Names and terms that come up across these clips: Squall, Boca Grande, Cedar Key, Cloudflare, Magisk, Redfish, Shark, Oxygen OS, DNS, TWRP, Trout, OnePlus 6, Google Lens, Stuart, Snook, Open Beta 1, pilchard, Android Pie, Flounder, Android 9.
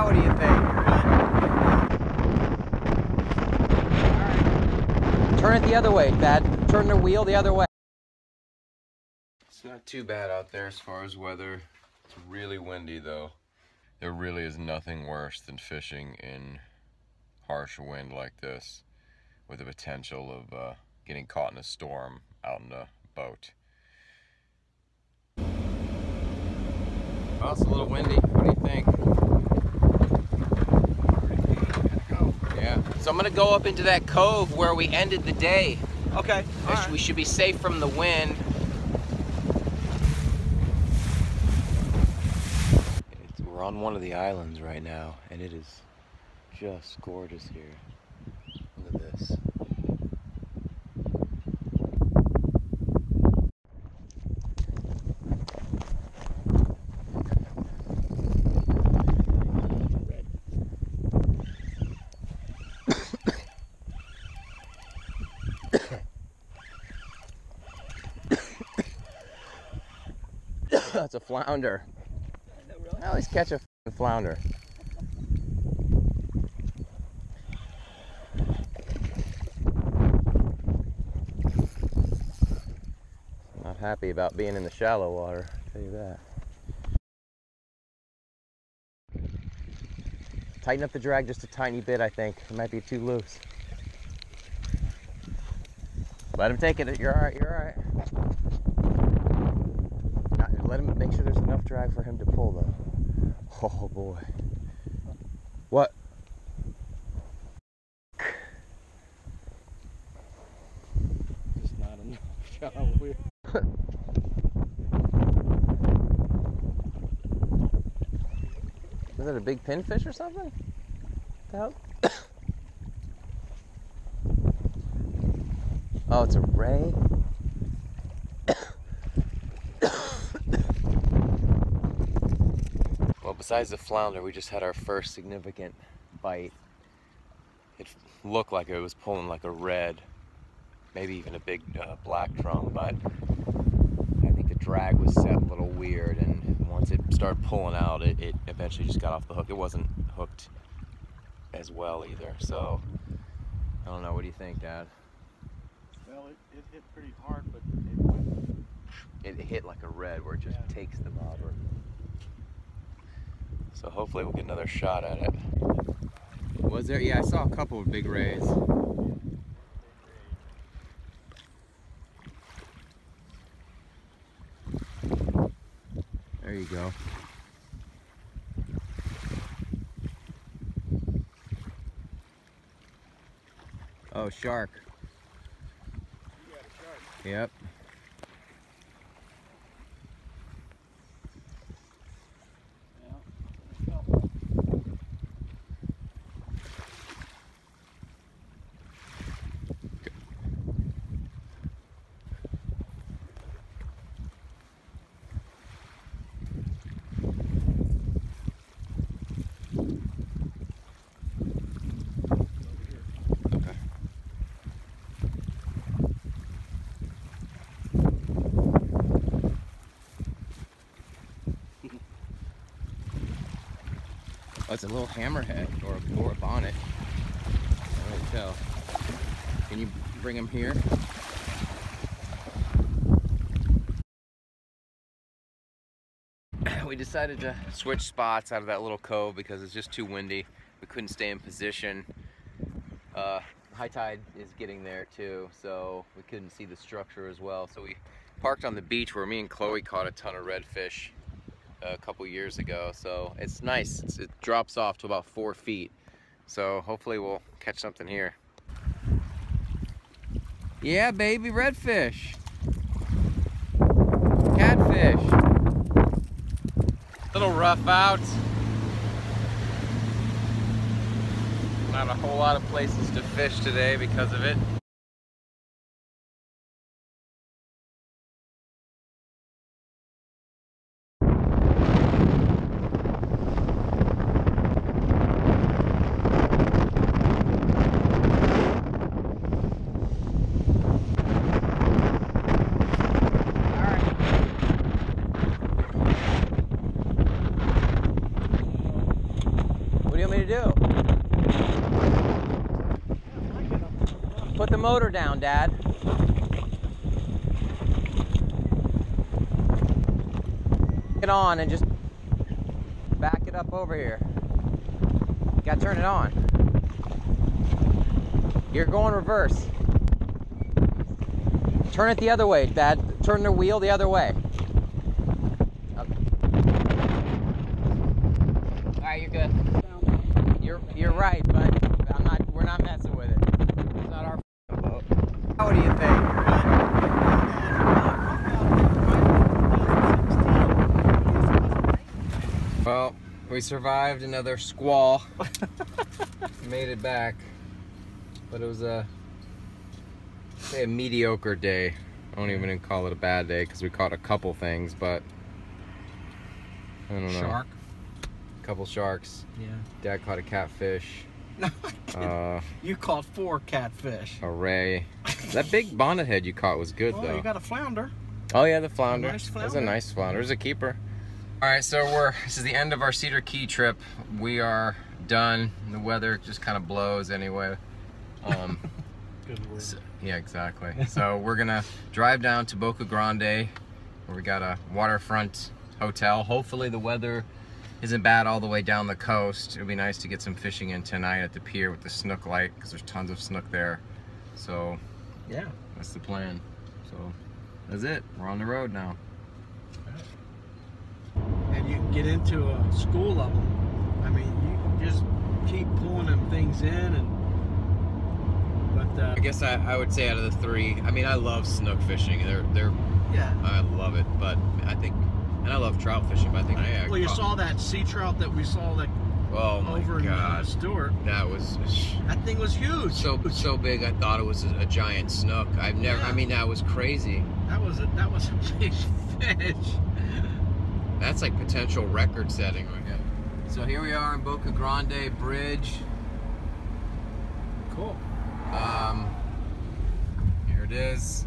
What do you think? Right. Turn it the other way, Thad. Turn the wheel the other way. It's not too bad out there as far as weather. It's really windy though. There really is nothing worse than fishing in harsh wind like this with the potential of getting caught in a storm out in the boat. Well, it's a little windy. What do you think? So I'm gonna go up into that cove where we ended the day. Okay. Right. We should be safe from the wind. We're on one of the islands right now, and it is just gorgeous here. Look at this. That's a flounder. No, really? I always catch a flounder. Not happy about being in the shallow water, I'll tell you that. Tighten up the drag just a tiny bit, I think. It might be too loose. Let him take it. You're all right, you're all right. Let him make sure there's enough drag for him to pull though. Oh boy. What? Just not enough. How weird. Was that a big pinfish or something? What the hell? Oh, it's a ray. Besides the flounder, we just had our first significant bite. It looked like it was pulling like a red, maybe even a big black drum, but I think the drag was set a little weird, and once it started pulling out, it eventually just got off the hook. It wasn't hooked as well either, so I don't know. What do you think, Dad? Well, it hit pretty hard, but it hit like a red where it just takes the bobber. So hopefully we'll get another shot at it. Was there? Yeah, I saw a couple of big rays. There you go. Oh, shark. You got a shark. Yep. Oh, it's a little hammerhead or a bonnet. I can't tell. Can you bring him here? We decided to switch spots out of that little cove because it's just too windy. We couldn't stay in position. High tide is getting there too, so we couldn't see the structure as well. So we parked on the beach where me and Chloe caught a ton of redfish a couple years ago, so it's nice. It drops off to about 4 feet, so hopefully we'll catch something here. Yeah, baby, redfish, catfish. Little rough out. Not a whole lot of places to fish today because of it. do you want me to do? Put the motor down, Dad. It on and just back it up over here. You gotta turn it on. You're going reverse. Turn it the other way, Dad. Turn the wheel the other way. Okay. All right, you're good. You're right, but I'm not. We're not messing with it. It's not our boat. What do you think? Well, we survived another squall. Made it back, but it was a mediocre day. I won't even call it a bad day because we caught a couple things, but I don't know. Shark. A couple sharks. Yeah. Dad caught a catfish. No, you caught 4 catfish. A ray. That big bonnethead you caught was good though. You got a flounder. Oh yeah, the flounder. Nice flounder. That's a nice flounder. It's a keeper. All right, so this is the end of our Cedar Key trip. We are done. The weather just kind of blows anyway. Good word. So, yeah, exactly. So we're gonna drive down to Boca Grande, where we got a waterfront hotel. Hopefully the weather isn't bad all the way down the coast. It'd be nice to get some fishing in tonight at the pier with the snook light, because there's tons of snook there. So yeah, that's the plan. So that's it, we're on the road now. You can get into a school level. I mean, you just keep pulling them things in, but I guess I would say out of the 3, I mean, I love snook fishing. They're yeah, I love it, but I think, and I love trout fishing, but I think well, you saw that sea trout that we saw, like, oh my over God, in Stuart. That was that thing was huge. So big. I thought it was a giant snook. I've never. Yeah. I mean, that was crazy. That was a big fish. That's like potential record setting right now. So here we are in Boca Grande Bridge. Cool. Here it is.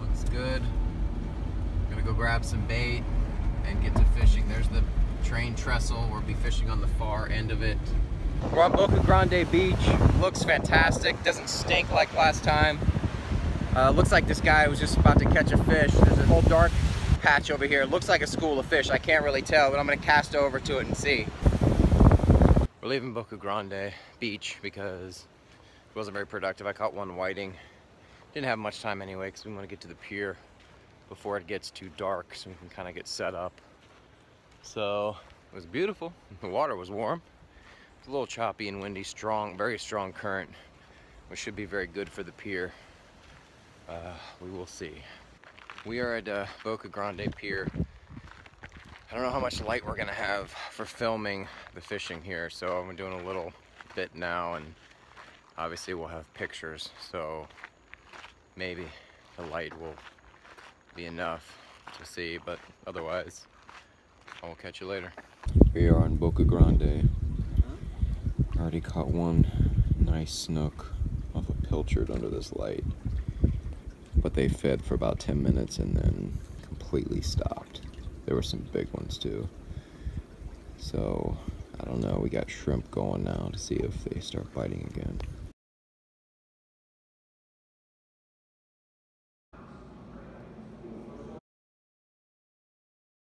Looks good. I'm gonna go grab some bait and get to fishing. There's the train trestle. We'll be fishing on the far end of it. We're on Boca Grande Beach. Looks fantastic. Doesn't stink like last time. Looks like this guy was just about to catch a fish. There's a whole dark patch over here. It looks like a school of fish. I can't really tell, but I'm gonna cast over to it and see. We're leaving Boca Grande Beach because it wasn't very productive. I caught one whiting. Didn't have much time anyway because we want to get to the pier before it gets too dark so we can kind of get set up. So it was beautiful. The water was warm. It's a little choppy and windy, strong, very strong current, which should be very good for the pier. We will see. We are at Boca Grande Pier. I don't know how much light we're gonna have for filming the fishing here, so I'm doing a little bit now, and obviously we'll have pictures, so maybe the light will be enough to see, but otherwise, I will catch you later. We are on Boca Grande. Already caught one nice snook off a pilchard under this light. But they fed for about 10 minutes and then completely stopped. There were some big ones too. So, I don't know, we got shrimp going now to see if they start biting again.